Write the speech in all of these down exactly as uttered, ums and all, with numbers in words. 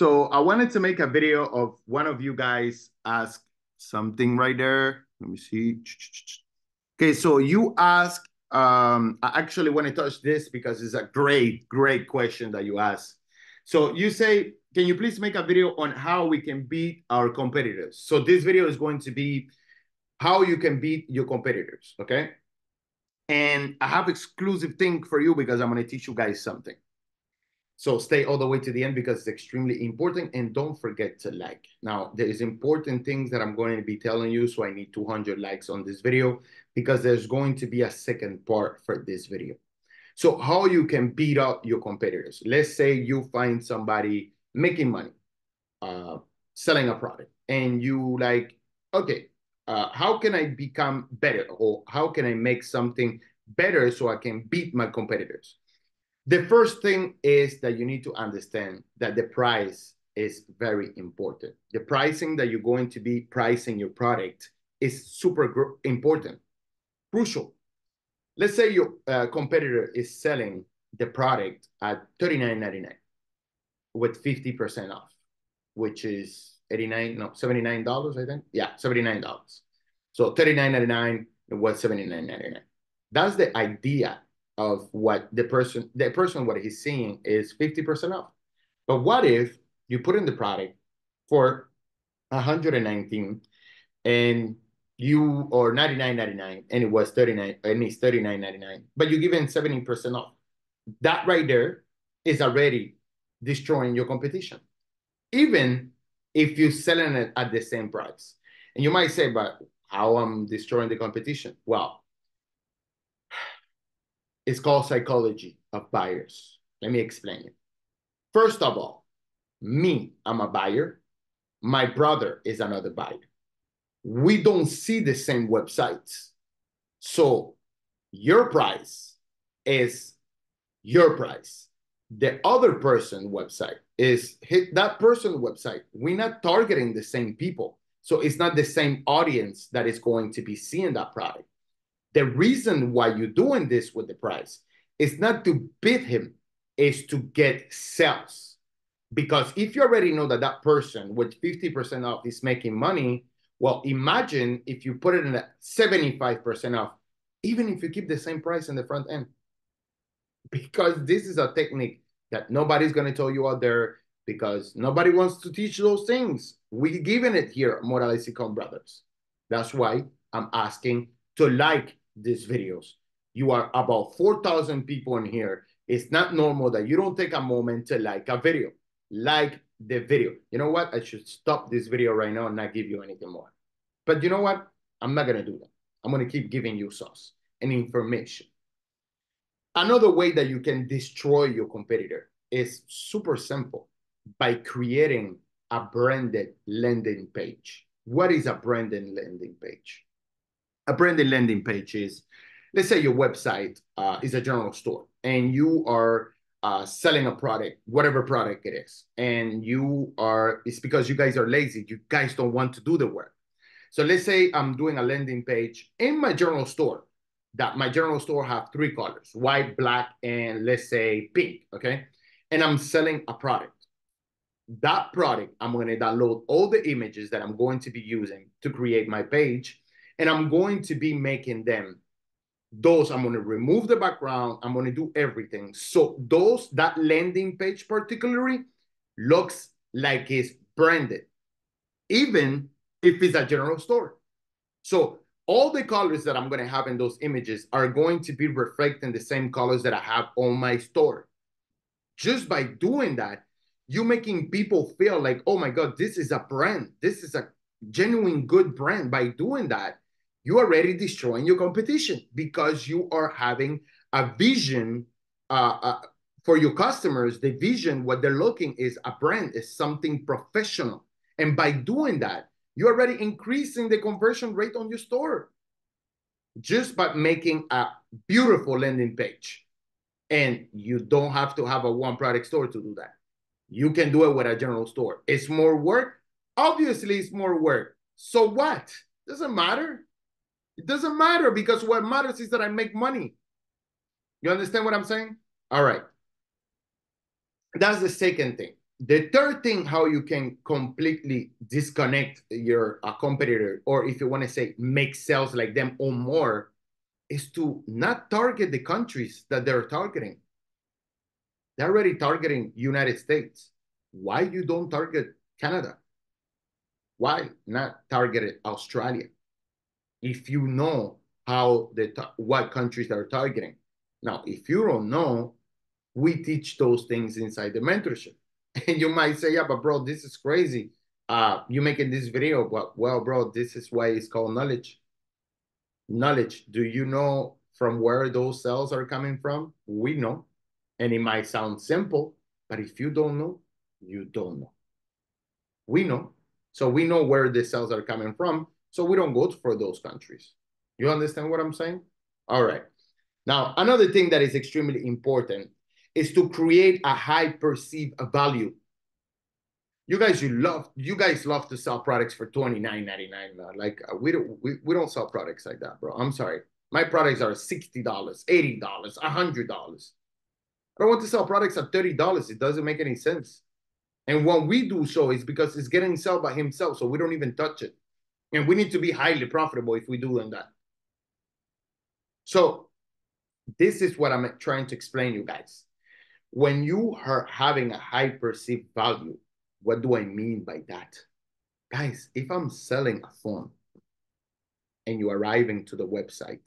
So I wanted to make a video of one of you guys ask something right there. Let me see. Okay, so you ask, um, I actually want to touch this because it's a great, great question that you asked. So you say, can you please make a video on how we can beat our competitors? So this video is going to be how you can beat your competitors, okay? And I have exclusive thing for you because I'm going to teach you guys something. So stay all the way to the end because it's extremely important, and don't forget to like. Now, there is important things that I'm going to be telling you, so I need two hundred likes on this video because there's going to be a second part for this video. So how you can beat out your competitors. Let's say you find somebody making money, uh, selling a product, and you like, okay, uh, how can I become better? Or how can I make something better so I can beat my competitors? The first thing is that you need to understand that the price is very important. The pricing that you're going to be pricing your product is super important, crucial. Let's say your uh, competitor is selling the product at thirty-nine ninety-nine with fifty percent off, which is eighty-nine, no, seventy-nine dollars, I think. Yeah, seventy-nine dollars. So thirty-nine ninety-nine, it was seventy-nine ninety-nine. That's the idea of what the person, the person, what he's seeing is fifty percent off. But what if you put in the product for one hundred nineteen and you, or ninety-nine ninety-nine, and it was thirty-nine, and it's thirty-nine ninety-nine, but you're giving seventy percent off? That right there is already destroying your competition, even if you're selling it at the same price. And you might say, but how I'm destroying the competition? Well, it's called psychology of buyers. Let me explain it. First of all, me, I'm a buyer. My brother is another buyer. We don't see the same websites. So your price is your price. The other person's website is hit that person's website. We're not targeting the same people. So it's not the same audience that is going to be seeing that product. The reason why you're doing this with the price is not to beat him, is to get sales. Because if you already know that that person with fifty percent off is making money, well, imagine if you put it in at seventy-five percent off, even if you keep the same price in the front end. Because this is a technique that nobody's going to tell you out there because nobody wants to teach those things. We're giving it here at Morales Ecom Brothers. That's why I'm asking to like these videos. You are about four thousand people in here. It's not normal that you don't take a moment to like a video. Like the video. You know what? I should stop this video right now and not give you anything more. But you know what? I'm not going to do that. I'm going to keep giving you sauce and information. Another way that you can destroy your competitor is super simple. By creating a branded landing page. What is a branded landing page? A branded landing page is, let's say your website uh, is a general store and you are uh, selling a product, whatever product it is, and you are, it's because you guys are lazy. You guys don't want to do the work. So let's say I'm doing a landing page in my general store that my general store have three colors, white, black, and let's say pink, okay? And I'm selling a product. That product, I'm going to download all the images that I'm going to be using to create my page. And I'm going to be making them, those, I'm going to remove the background. I'm going to do everything. So those, that landing page particularly looks like it's branded, even if it's a general store. So all the colors that I'm going to have in those images are going to be reflecting the same colors that I have on my store. Just by doing that, you're making people feel like, oh my God, this is a brand. This is a genuine good brand. By doing that, you're already destroying your competition because you are having a vision uh, uh, for your customers. The vision, what they're looking is a brand, is something professional. And by doing that, you're already increasing the conversion rate on your store just by making a beautiful landing page. And you don't have to have a one product store to do that. You can do it with a general store. It's more work. Obviously, it's more work. So what? Doesn't matter. It doesn't matter because what matters is that I make money. You understand what I'm saying? All right. That's the second thing The third thing, how you can completely disconnect your uh, competitor, or if you want to say make sales like them or more, is to not target the countries that they're targeting. They're already targeting United States. Why you don't target Canada? Why not target Australia? If you know how the what countries are targeting. Now, if you don't know, we teach those things inside the mentorship. And you might say, yeah, but bro, this is crazy. Uh, you're making this video, but well, bro, this is why it's called knowledge. Knowledge. Do you know from where those cells are coming from? We know. And it might sound simple, but if you don't know, you don't know. We know. So we know where the cells are coming from, so we don't go for those countries. You understand what I'm saying? All right. Now, another thing that is extremely important is to create a high perceived value. You guys, you love, you guys love to sell products for twenty-nine ninety-nine. Like we don't, we, we don't sell products like that, bro. I'm sorry. My products are sixty dollars, eighty dollars, one hundred dollars. I don't want to sell products at thirty dollars. It doesn't make any sense. And when we do so, it's because it's getting sold by himself, so we don't even touch it. And we need to be highly profitable if we do on that. So this is what I'm trying to explain you guys. When you are having a high perceived value, what do I mean by that? Guys, if I'm selling a phone and you're arriving to the website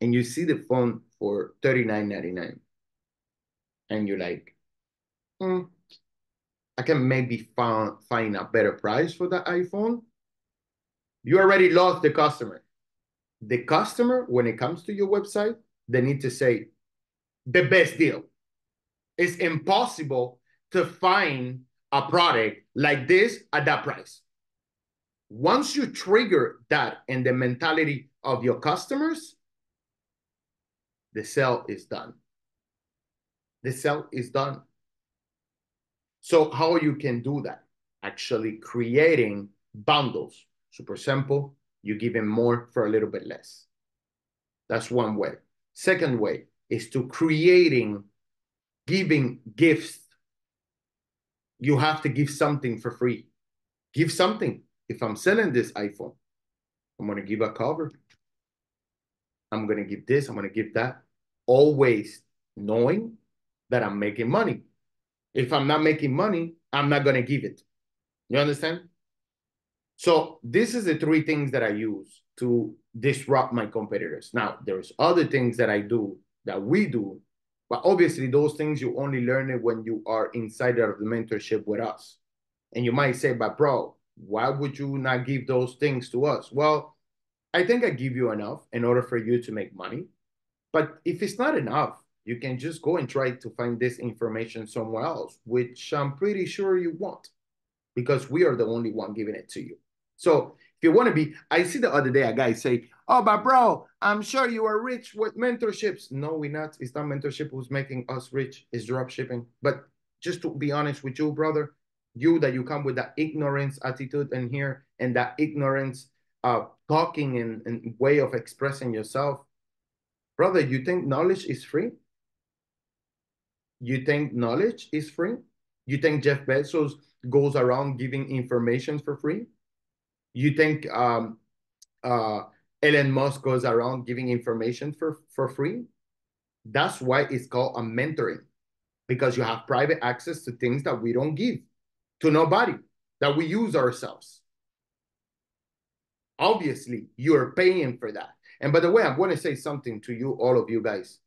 and you see the phone for thirty-nine ninety-nine and you're like, hmm, I can maybe found, find a better price for the iPhone. You already lost the customer. The customer, when it comes to your website, they need to say the best deal. It's impossible to find a product like this at that price. Once you trigger that in the mentality of your customers, the sale is done. The sale is done. So how you can do that? Actually creating bundles. Super simple. You give them more for a little bit less. That's one way. Second way is to creating giving gifts. You have to give something for free. Give something. If I'm selling this iPhone, I'm going to give a cover. I'm going to give this. I'm going to give that. Always knowing that I'm making money. If I'm not making money, I'm not going to give it. You understand? So this is the three things that I use to disrupt my competitors. Now, there's other things that I do, that we do, but obviously those things you only learn it when you are inside of the mentorship with us. And you might say, but bro, why would you not give those things to us? Well, I think I give you enough in order for you to make money. But if it's not enough, you can just go and try to find this information somewhere else, which I'm pretty sure you won't, because we are the only one giving it to you. So if you want to be, I see the other day a guy say, oh, but bro, I'm sure you are rich with mentorships. No, we're not. It's not mentorship who's making us rich. It's drop shipping. But just to be honest with you, brother, you that you come with that ignorance attitude in here and that ignorance of talking and, and way of expressing yourself. Brother, you think knowledge is free? You think knowledge is free? You think Jeff Bezos goes around giving information for free? You think um, uh, Elon Musk goes around giving information for, for free? That's why it's called a mentoring, because you have private access to things that we don't give to nobody, that we use ourselves. Obviously, you're paying for that. And by the way, I'm going to say something to you, all of you guys.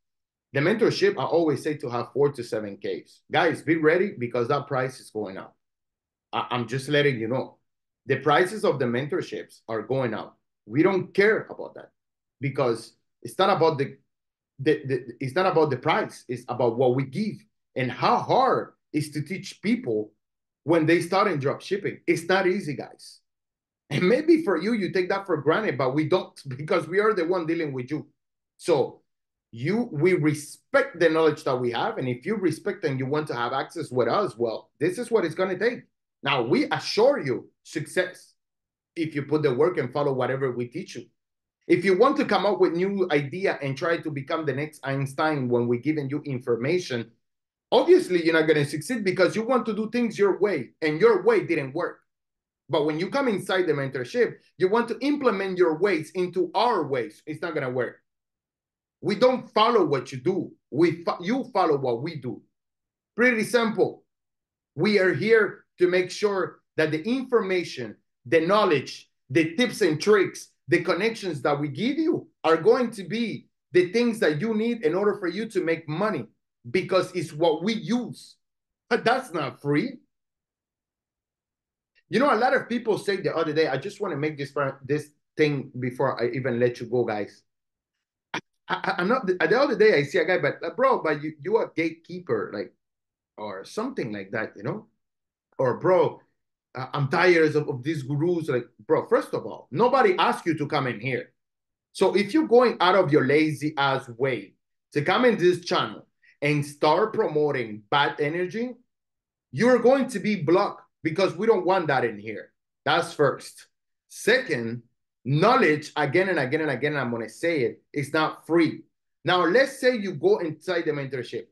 The mentorship, I always say to have four to seven Ks. Guys, be ready because that price is going up. I I'm just letting you know. The prices of the mentorships are going up. We don't care about that because it's not about the, the, the, it's not about the price. It's about what we give and how hard it is to teach people when they start in drop shipping. It's not easy, guys. And maybe for you, you take that for granted, but we don't because we are the one dealing with you. So You, we respect the knowledge that we have. And if you respect and you want to have access with us, well, this is what it's going to take. Now, we assure you success if you put the work and follow whatever we teach you. If you want to come up with new idea and try to become the next Einstein when we're giving you information, obviously you're not going to succeed because you want to do things your way and your way didn't work. But when you come inside the mentorship, you want to implement your ways into our ways. It's not going to work. We don't follow what you do. We fo- you follow what we do. Pretty simple. We are here to make sure that the information, the knowledge, the tips and tricks, the connections that we give you are going to be the things that you need in order for you to make money, because it's what we use. But that's not free. You know, a lot of people say the other day, I just want to make this this thing before I even let you go, guys. I, I, I'm not, the other day I see a guy, but like, bro, but you, you a gatekeeper, like, or something like that, you know? Or bro, I'm tired of, of these gurus. Like, bro, first of all, nobody asked you to come in here. So if you're going out of your lazy ass way to come in this channel and start promoting bad energy, you're going to be blocked, because we don't want that in here. That's first. Second, knowledge, again and again and again, and I'm going to say it, it's not free. Now, let's say you go inside the mentorship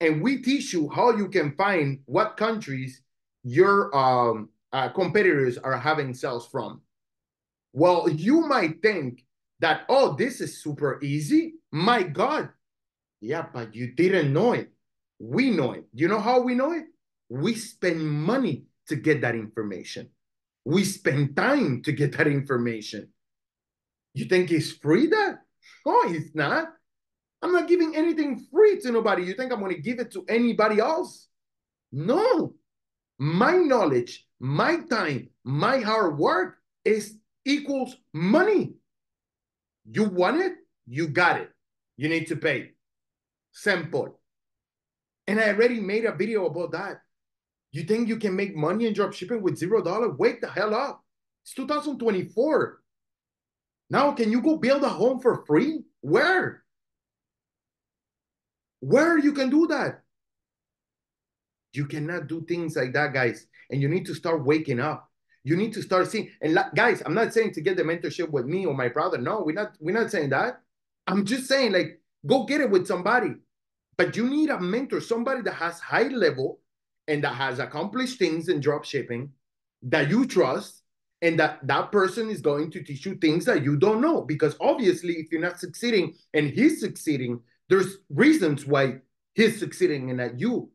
and we teach you how you can find what countries your um, uh, competitors are having sales from. Well, you might think that, oh, this is super easy. My God. Yeah, but you didn't know it. We know it. You know how we know it? We spend money to get that information. We spend time to get that information. You think it's free that? No, it's not. I'm not giving anything free to nobody. You think I'm going to give it to anybody else? No. My knowledge, my time, my hard work is equals money. You want it, you got it. You need to pay. Simple. And I already made a video about that. You think you can make money in dropshipping with zero dollars? Wake the hell up. It's two thousand twenty-four. Now, can you go build a home for free? Where? Where you can do that? You cannot do things like that, guys. And you need to start waking up. You need to start seeing. And guys, I'm not saying to get the mentorship with me or my brother. No, we're not, we're not saying that. I'm just saying, like, go get it with somebody. But you need a mentor, somebody that has high level and that has accomplished things in dropshipping that you trust, and that that person is going to teach you things that you don't know. Because obviously, if you're not succeeding and he's succeeding, there's reasons why he's succeeding and not you.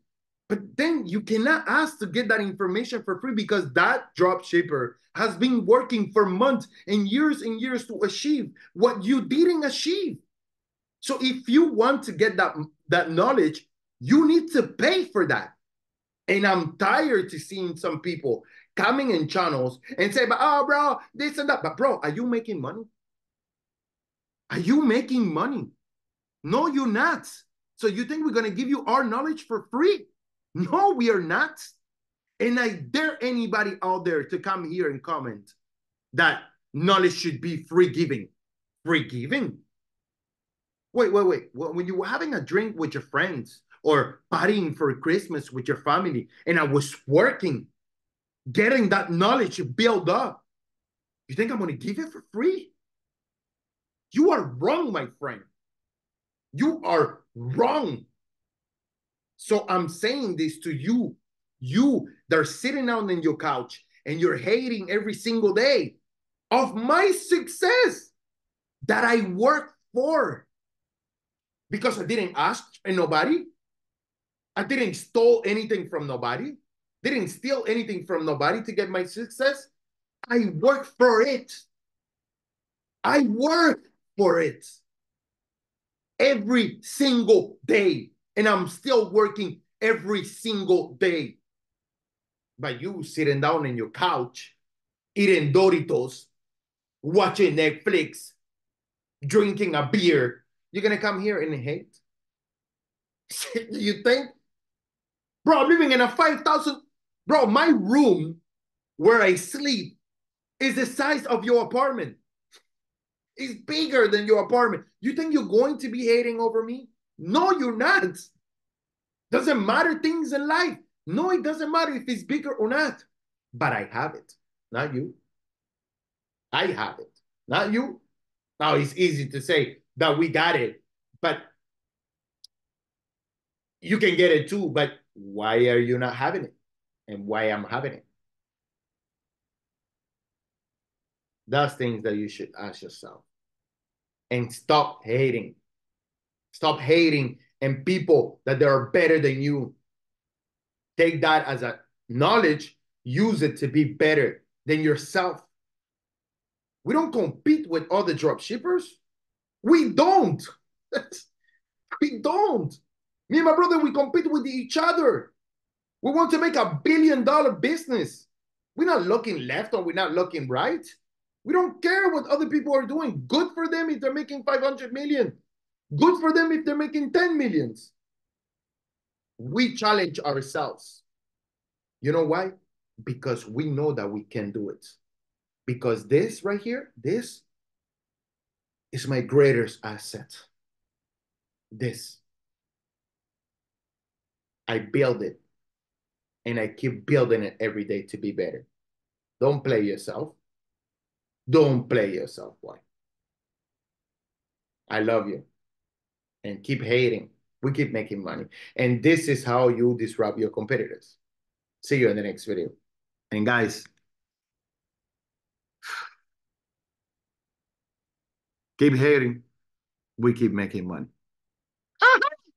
But then you cannot ask to get that information for free, because that dropshipper has been working for months and years and years to achieve what you didn't achieve. So if you want to get that, that knowledge, you need to pay for that. And I'm tired to seeing some people coming in channels and say, but oh, bro, this and that. But bro, are you making money? Are you making money? No, you're not. So you think we're going to give you our knowledge for free? No, we are not. And I dare anybody out there to come here and comment that knowledge should be free giving. Free giving? Wait, wait, wait. When you were having a drink with your friends or partying for Christmas with your family, and I was working, getting that knowledge built up, you think I'm going to give it for free? You are wrong, my friend. You are wrong. So I'm saying this to you. You that are sitting down on your couch and you're hating every single day of my success that I work for. Because I didn't ask nobody. I didn't steal anything from nobody. Didn't steal anything from nobody to get my success. I work for it. I work for it. Every single day. And I'm still working every single day. But you sitting down on your couch, eating Doritos, watching Netflix, drinking a beer, you're going to come here and hate? You think? Bro, I'm living in a five thousand... Bro, my room where I sleep is the size of your apartment. It's bigger than your apartment. You think you're going to be hating over me? No, you're not. Doesn't matter things in life. No, it doesn't matter if it's bigger or not. But I have it. Not you. I have it. Not you. Now, it's easy to say that we got it, but you can get it too, but why are you not having it? And why I'm having it? That's things that you should ask yourself. And stop hating. Stop hating and people that they are better than you. Take that as a knowledge. Use it to be better than yourself. We don't compete with other dropshippers. We don't. We don't. Me and my brother, we compete with each other. We want to make a billion dollar business. We're not looking left or we're not looking right. We don't care what other people are doing. Good for them if they're making five hundred million. Good for them if they're making ten millions. We challenge ourselves. You know why? Because we know that we can do it. Because this right here, this is my greatest asset. This. I build it. And I keep building it every day to be better. Don't play yourself. Don't play yourself, boy. I love you. And keep hating. We keep making money. And this is how you disrupt your competitors. See you in the next video. And guys, keep hating. We keep making money.